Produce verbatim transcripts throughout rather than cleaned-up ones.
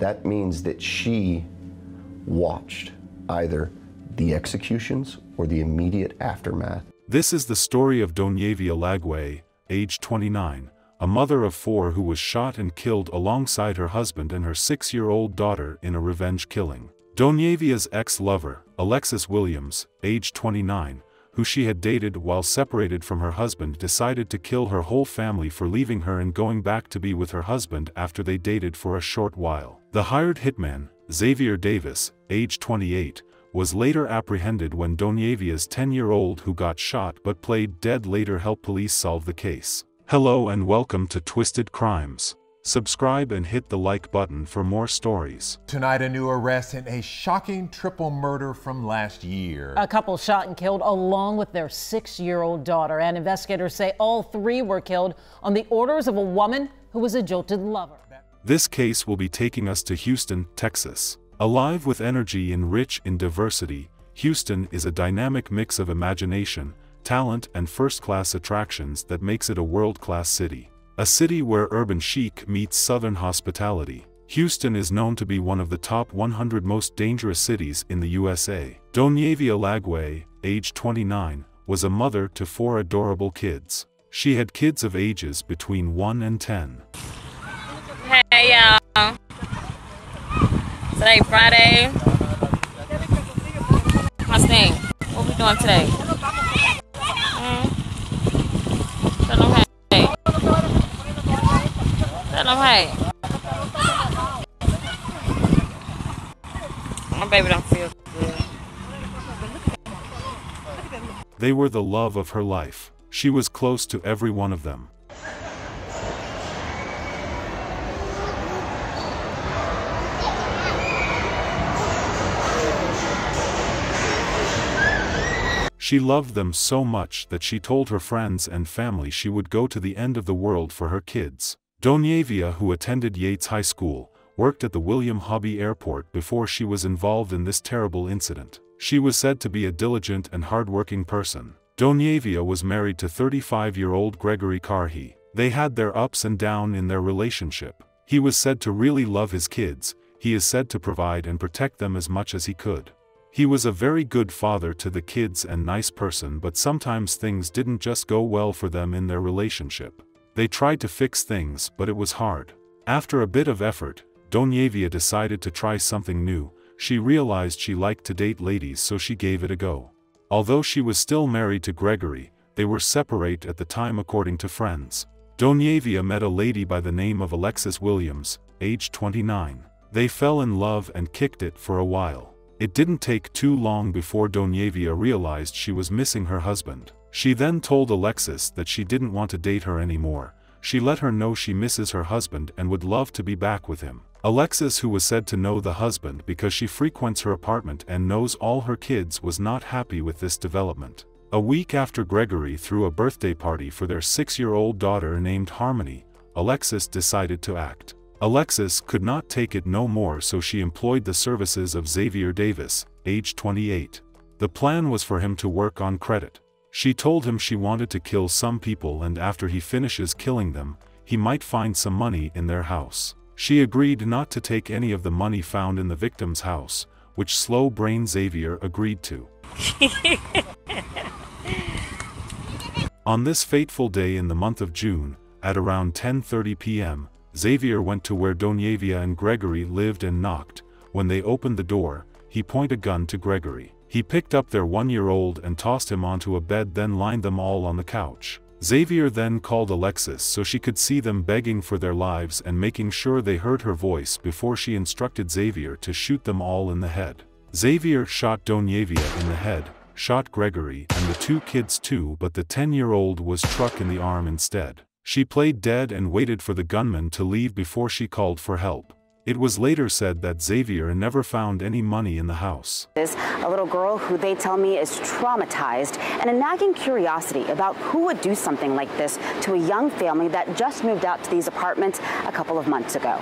That means that she watched either the executions or the immediate aftermath. This is the story of Donyavia Lagway, age twenty-nine, a mother of four who was shot and killed alongside her husband and her six-year-old daughter in a revenge killing. Donyavia's ex-lover, Alexus Williams, age twenty-nine, who she had dated while separated from her husband, decided to kill her whole family for leaving her and going back to be with her husband after they dated for a short while. The hired hitman, Xavier Davis, age twenty-eight, was later apprehended when Donyavia's ten-year-old who got shot but played dead later helped police solve the case. Hello and welcome to Twisted Crimes. Subscribe and hit the like button for more stories. Tonight, a new arrest in a shocking triple murder from last year. A couple shot and killed along with their six-year-old daughter, and investigators say all three were killed on the orders of a woman who was a jilted lover. This case will be taking us to Houston, Texas. Alive with energy and rich in diversity, Houston is a dynamic mix of imagination, talent, and first-class attractions that makes it a world-class city. A city where urban chic meets southern hospitality. Houston is known to be one of the top one hundred most dangerous cities in the U S A. Donyavia Lagway, age twenty-nine, was a mother to four adorable kids. She had kids of ages between one and ten. Hey y'all. Today Friday. What's thing? What we doing today? Mm. Hey. My baby don't feel good. They were the love of her life. She was close to every one of them. She loved them so much that she told her friends and family she would go to the end of the world for her kids. Donyavia, who attended Yates High School, worked at the William Hobby Airport before she was involved in this terrible incident. She was said to be a diligent and hardworking person. Donyavia was married to thirty-five-year-old Gregory Carhi. They had their ups and downs in their relationship. He was said to really love his kids. He is said to provide and protect them as much as he could. He was a very good father to the kids and nice person, but sometimes things didn't just go well for them in their relationship. They tried to fix things, but it was hard. After a bit of effort, Donyavia decided to try something new. She realized she liked to date ladies, so she gave it a go. Although she was still married to Gregory, they were separate at the time according to friends. Donyavia met a lady by the name of Alexis Williams, age twenty-nine. They fell in love and kicked it for a while. It didn't take too long before Donyavia realized she was missing her husband. She then told Alexis that she didn't want to date her anymore. She let her know she misses her husband and would love to be back with him. Alexis, who was said to know the husband because she frequents her apartment and knows all her kids, was not happy with this development. A week after Gregory threw a birthday party for their six-year-old daughter named Harmony, Alexis decided to act. Alexis could not take it no more, so she employed the services of Xavier Davis, age twenty-eight. The plan was for him to work on credit. She told him she wanted to kill some people, and after he finishes killing them, he might find some money in their house. She agreed not to take any of the money found in the victim's house, which slow-brained Xavier agreed to. On this fateful day in the month of June, at around ten thirty p m, Xavier went to where Donyavia and Gregory lived and knocked. When they opened the door, he pointed a gun to Gregory. He picked up their one-year-old and tossed him onto a bed, then lined them all on the couch. Xavier then called Alexis so she could see them begging for their lives and making sure they heard her voice before she instructed Xavier to shoot them all in the head. Xavier shot Donyavia in the head, shot Gregory and the two kids too, but the ten-year-old was struck in the arm instead. She played dead and waited for the gunman to leave before she called for help. It was later said that Xavier never found any money in the house. There's a little girl who they tell me is traumatized, and a nagging curiosity about who would do something like this to a young family that just moved out to these apartments a couple of months ago.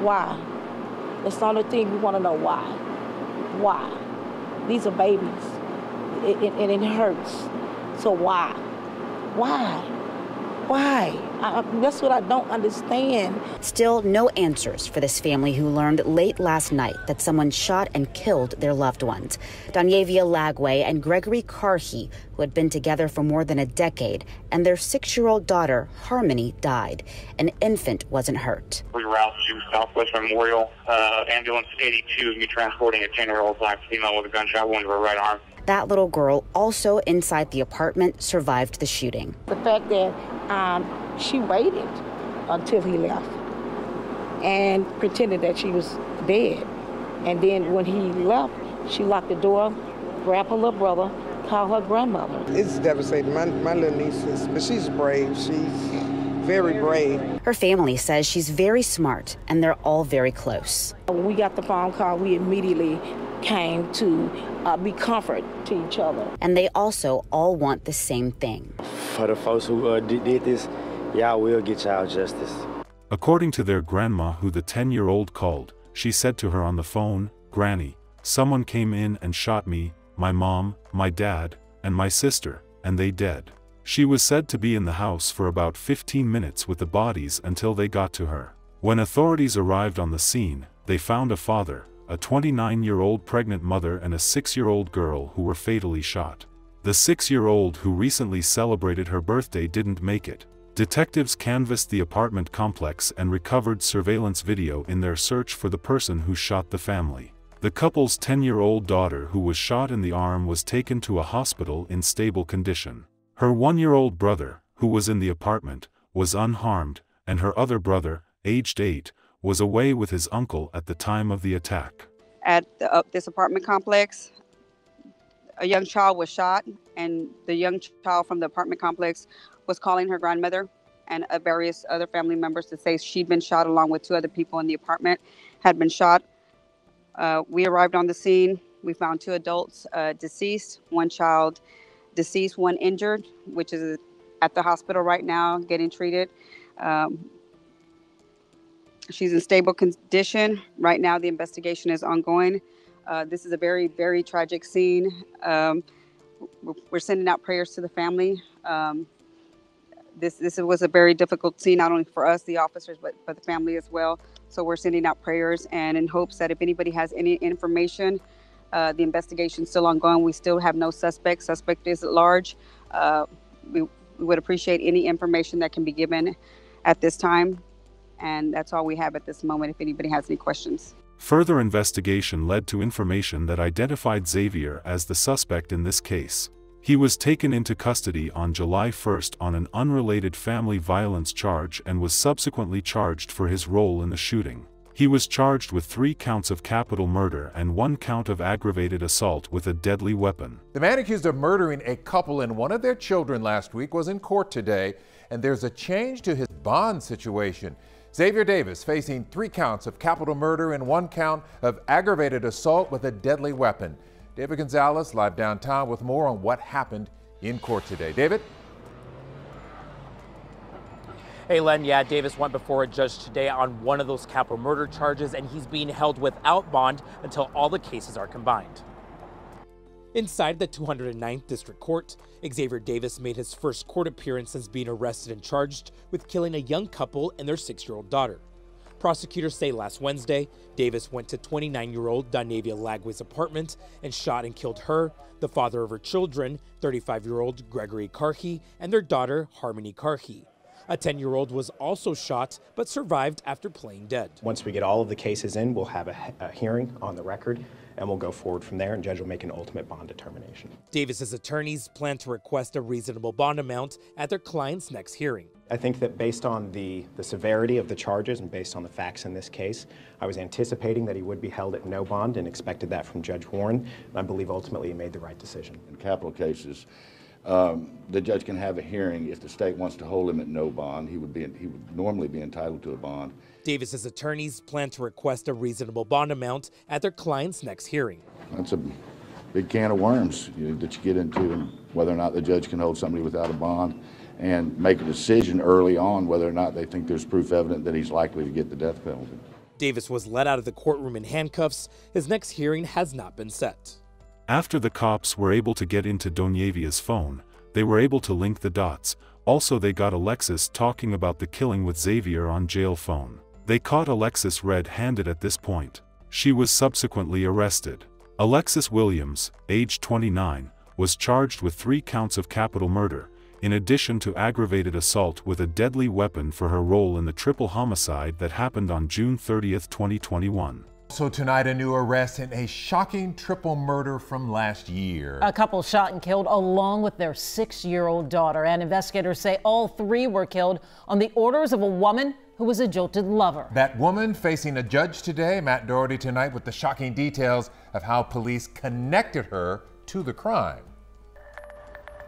Why? That's the only thing we want to know, why. Why? These are babies, and it, it, it hurts. So why? Why? Why? I, that's what I don't understand. Still no answers for this family who learned late last night that someone shot and killed their loved ones. Donyavia Lagway and Gregory Carhi, who had been together for more than a decade, and their six-year-old daughter, Harmony, died. An infant wasn't hurt. We were out to Southwest Memorial. Uh, ambulance eighty-two, you transporting a ten-year-old black female with a gunshot wound to her right arm. That little girl, also inside the apartment, survived the shooting. The fact that um, she waited until he left and pretended that she was dead. And then when he left, she locked the door, grabbed her little brother, called her grandmother. It's devastating. My, my little niece is, but she's brave. She's very brave. Her family says she's very smart, and they're all very close. When we got the phone call, we immediately came to uh, be comfort to each other. And they also all want the same thing. For the folks who uh, did this, y'all will get y'all justice. According to their grandma, who the ten-year-old called, she said to her on the phone, "Granny, someone came in and shot me, my mom, my dad, and my sister, and they dead." She was said to be in the house for about fifteen minutes with the bodies until they got to her. When authorities arrived on the scene, they found a father, a twenty-nine-year-old pregnant mother, and a six-year-old girl who were fatally shot. The six-year-old, who recently celebrated her birthday, didn't make it. Detectives canvassed the apartment complex and recovered surveillance video in their search for the person who shot the family. The couple's ten-year-old daughter, who was shot in the arm, was taken to a hospital in stable condition. Her one-year-old brother, who was in the apartment, was unharmed, and her other brother, aged eight, was away with his uncle at the time of the attack. At the, uh, this apartment complex, a young child was shot, and the young child from the apartment complex was calling her grandmother and uh, various other family members to say she'd been shot, along with two other people in the apartment had been shot. Uh, we arrived on the scene. We found two adults uh, deceased, one child deceased, one injured, which is at the hospital right now getting treated. Um, she's in stable condition. Right now, the investigation is ongoing. Uh, this is a very, very tragic scene. Um, we're sending out prayers to the family. Um, this, this was a very difficult scene, not only for us, the officers, but for the family as well. So we're sending out prayers and in hopes that if anybody has any information, Uh, the investigation is still ongoing. We still have no suspect. Suspect is at large. Uh, we, we would appreciate any information that can be given at this time. And that's all we have at this moment if anybody has any questions. Further investigation led to information that identified Xavier as the suspect in this case. He was taken into custody on July first on an unrelated family violence charge and was subsequently charged for his role in the shooting. He was charged with three counts of capital murder and one count of aggravated assault with a deadly weapon. The man accused of murdering a couple and one of their children last week was in court today, and there's a change to his bond situation. Xavier Davis facing three counts of capital murder and one count of aggravated assault with a deadly weapon. David Gonzalez live downtown with more on what happened in court today. David? Hey, Len, yeah, Davis went before a judge today on one of those capital murder charges, and he's being held without bond until all the cases are combined. Inside the two hundred ninth District Court, Xavier Davis made his first court appearance since being arrested and charged with killing a young couple and their six-year-old daughter. Prosecutors say last Wednesday, Davis went to twenty-nine-year-old Donyavia Lagway's apartment and shot and killed her, the father of her children, thirty-five-year-old Gregory Carhi, and their daughter, Harmony Carhi. A ten-year-old was also shot, but survived after playing dead. Once we get all of the cases in, we'll have a, a hearing on the record, and we'll go forward from there, and judge will make an ultimate bond determination. Davis's attorneys plan to request a reasonable bond amount at their client's next hearing. I think that based on the, the severity of the charges and based on the facts in this case, I was anticipating that he would be held at no bond and expected that from Judge Warren, and I believe ultimately he made the right decision. In capital cases, Um, the judge can have a hearing. If the state wants to hold him at no bond, he would be he would normally be entitled to a bond. Davis's attorneys plan to request a reasonable bond amount at their client's next hearing. That's a big can of worms, you know, that you get into, whether or not the judge can hold somebody without a bond and make a decision early on whether or not they think there's proof evident that he's likely to get the death penalty. Davis was led out of the courtroom in handcuffs. His next hearing has not been set. After the cops were able to get into Donyavia's phone, they were able to link the dots, Also, they got Alexus talking about the killing with Xavier on jail phone. They caught Alexus red-handed at this point. She was subsequently arrested. Alexus Williams, age twenty-nine, was charged with three counts of capital murder, in addition to aggravated assault with a deadly weapon for her role in the triple homicide that happened on June thirtieth, twenty twenty-one. So tonight, a new arrest in a shocking triple murder from last year. A couple shot and killed along with their six-year-old daughter, and investigators say all three were killed on the orders of a woman who was a jilted lover. That woman facing a judge today. Matt Doherty tonight with the shocking details of how police connected her to the crime.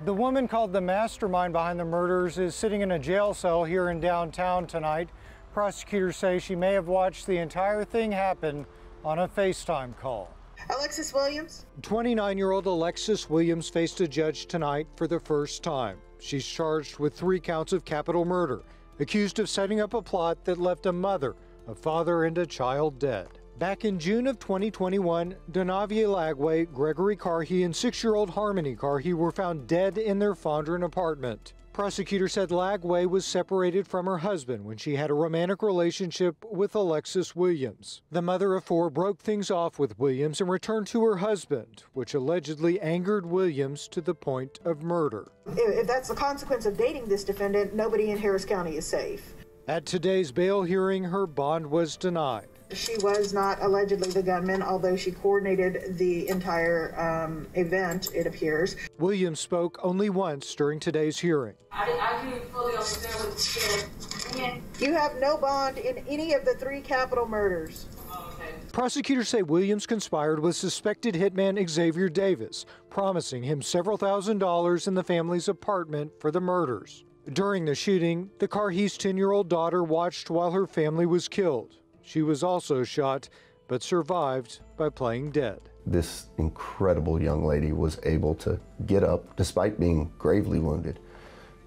The woman called the mastermind behind the murders is sitting in a jail cell here in downtown tonight. Prosecutors say she may have watched the entire thing happen on a FaceTime call. Alexus Williams? twenty-nine-year-old Alexus Williams faced a judge tonight for the first time. She's charged with three counts of capital murder, accused of setting up a plot that left a mother, a father, and a child dead. Back in June of twenty twenty-one, Donyavia Lagway, Gregory Carhi, and six-year-old Harmony Carhi were found dead in their Fondren apartment. Prosecutor said Lagway was separated from her husband when she had a romantic relationship with Alexus Williams. The mother of four broke things off with Williams and returned to her husband, which allegedly angered Williams to the point of murder. If that's the consequence of dating this defendant, nobody in Harris County is safe. At today's bail hearing, her bond was denied. She was not allegedly the gunman, although she coordinated the entire um, event, it appears. Williams spoke only once during today's hearing. I, I couldn't fully understand what you said. You have no bond in any of the three capital murders. Oh, okay. Prosecutors say Williams conspired with suspected hitman Xavier Davis, promising him several thousand dollars in the family's apartment for the murders. During the shooting, the Carhi's ten-year-old daughter watched while her family was killed. She was also shot, but survived by playing dead. This incredible young lady was able to get up, despite being gravely wounded,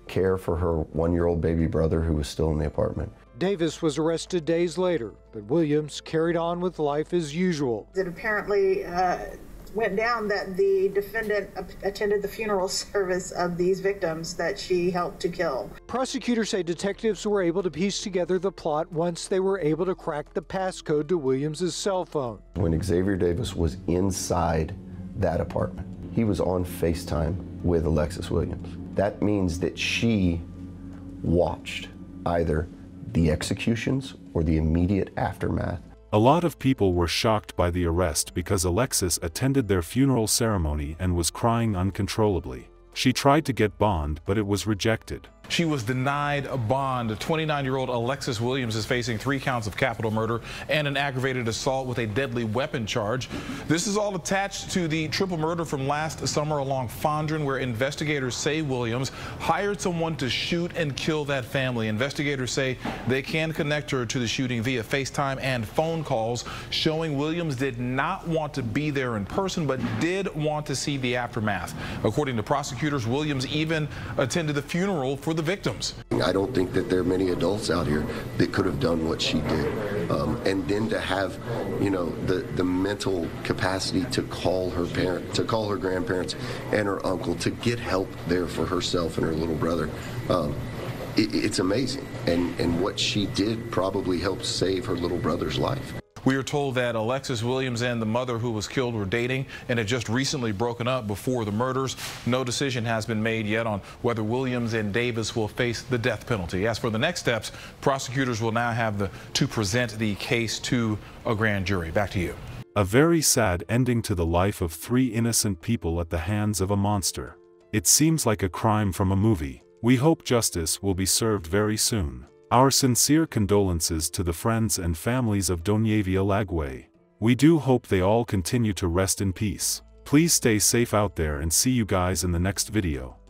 care for her one-year-old baby brother who was still in the apartment. Davis was arrested days later, but Williams carried on with life as usual. It apparently uh, went down that the defendant attended the funeral service of these victims that she helped to kill. Prosecutors say detectives were able to piece together the plot once they were able to crack the passcode to Williams's cell phone. When Xavier Davis was inside that apartment, he was on FaceTime with Alexus Williams. That means that she watched either the executions or the immediate aftermath. A lot of people were shocked by the arrest because Alexus attended their funeral ceremony and was crying uncontrollably. She tried to get bond, but it was rejected. She was denied a bond. twenty-nine-year-old Alexus Williams is facing three counts of capital murder and an aggravated assault with a deadly weapon charge. This is all attached to the triple murder from last summer along Fondren, where investigators say Williams hired someone to shoot and kill that family. Investigators say they can connect her to the shooting via FaceTime and phone calls, showing Williams did not want to be there in person, but did want to see the aftermath. According to prosecutors, Williams even attended the funeral for the victims. I don't think that there are many adults out here that could have done what she did. Um, and then to have, you know, the, the mental capacity to call her parent, to call her grandparents and her uncle to get help there for herself and her little brother. Um, it, it's amazing. And, and what she did probably helped save her little brother's life. We are told that Alexus Williams and the mother who was killed were dating and had just recently broken up before the murders. No decision has been made yet on whether Williams and Davis will face the death penalty. As for the next steps, prosecutors will now have the, to present the case to a grand jury. Back to you. A very sad ending to the life of three innocent people at the hands of a monster. It seems like a crime from a movie. We hope justice will be served very soon. Our sincere condolences to the friends and families of Donyavia Lagway. We do hope they all continue to rest in peace. Please stay safe out there and see you guys in the next video.